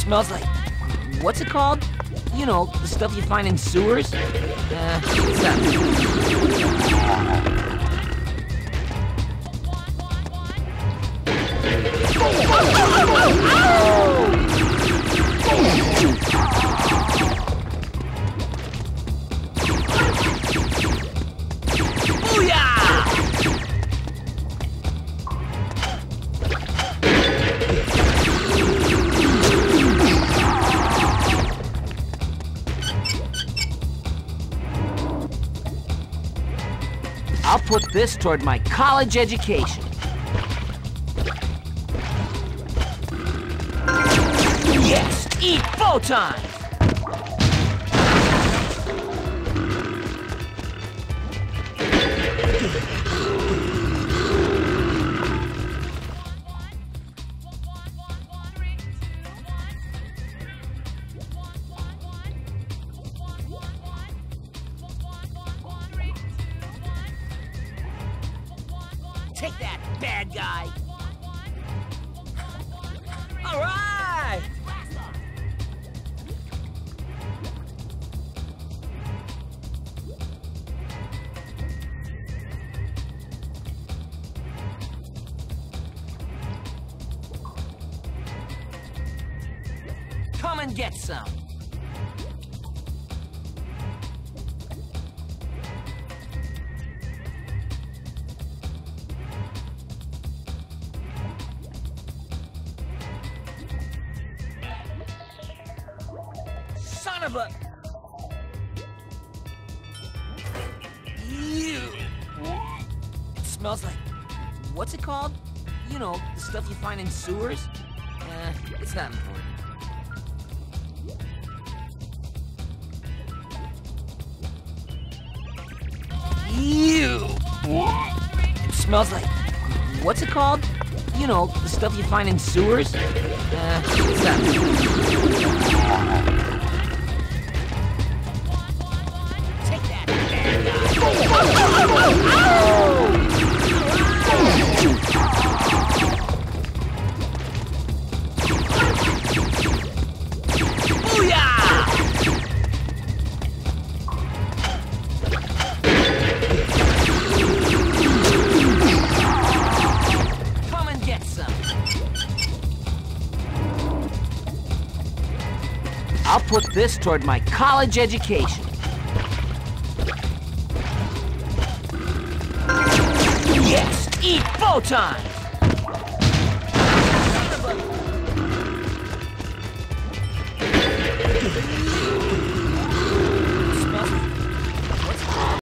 Smells like, what's it called? You know, the stuff you find in sewers? What's up? put this toward my college education. Yes, eat photons! Take that, bad guy! All right! Come and get some! But ew. It smells like, what's it called? You know, the stuff you find in sewers? It's not important. Ew. It smells like, what's it called? You know, the stuff you find in sewers? It's not important. I'll put this toward my college education. Yes, eat photons!